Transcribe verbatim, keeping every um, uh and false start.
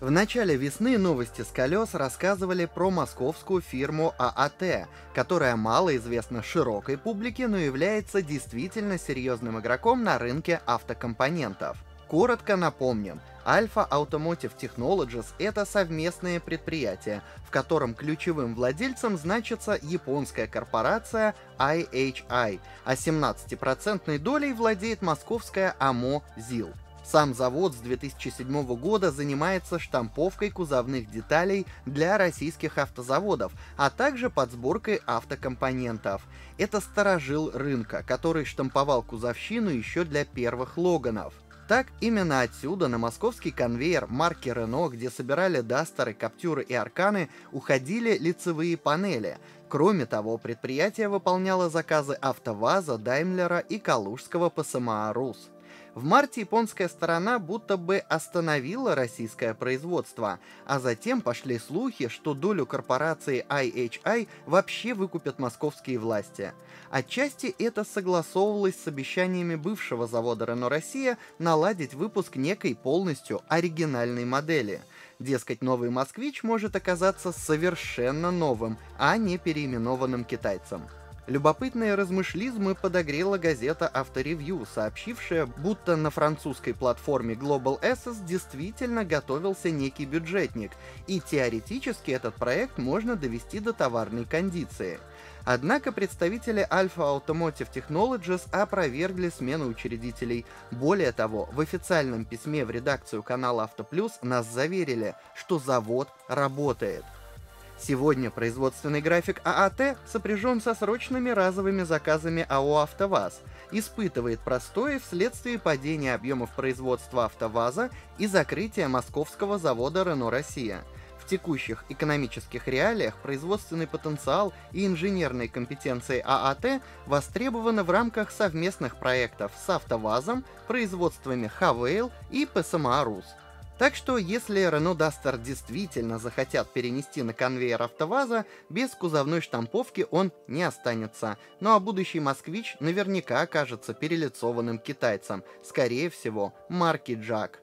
В начале весны новости с колес рассказывали про московскую фирму ААТ, которая мало известна широкой публике, но является действительно серьезным игроком на рынке автокомпонентов. Коротко напомним, Alpha Automotive Technologies — это совместное предприятие, в котором ключевым владельцем значится японская корпорация ай эйч ай, а семнадцатипроцентной долей владеет московская АМО ЗИЛ. Сам завод с две тысячи седьмого года занимается штамповкой кузовных деталей для российских автозаводов, а также подсборкой автокомпонентов. Это старожил рынка, который штамповал кузовщину еще для первых Логанов. Так, именно отсюда на московский конвейер марки Рено, где собирали Дастеры, Каптюры и Арканы, уходили лицевые панели. Кроме того, предприятие выполняло заказы АвтоВАЗа, Даймлера и калужского ПСМА Рус. В марте японская сторона будто бы остановила российское производство, а затем пошли слухи, что долю корпорации ай эйч ай вообще выкупят московские власти. Отчасти это согласовывалось с обещаниями бывшего завода Рено Россия наладить выпуск некой полностью оригинальной модели. Дескать, новый «Москвич» может оказаться совершенно новым, а не переименованным китайцем. Любопытные размышлизмы подогрела газета «Авторевю», сообщившая, будто на французской платформе Global Access действительно готовился некий бюджетник, и теоретически этот проект можно довести до товарной кондиции. Однако представители Alpha Automotive Technologies опровергли смену учредителей. Более того, в официальном письме в редакцию канала «Авто Плюс» нас заверили, что завод работает. Сегодня производственный график ААТ сопряжен со срочными разовыми заказами АО «АвтоВАЗ», испытывает простои вследствие падения объемов производства «АвтоВАЗа» и закрытия московского завода «Рено Россия». В текущих экономических реалиях производственный потенциал и инженерные компетенции ААТ востребованы в рамках совместных проектов с «АвтоВАЗом», производствами «Haval» и «ПСМА Рус». Так что, если Renault Duster действительно захотят перенести на конвейер АвтоВАЗа, без кузовной штамповки он не останется. Ну а будущий «Москвич» наверняка окажется перелицованным китайцем, скорее всего, марки «Джак».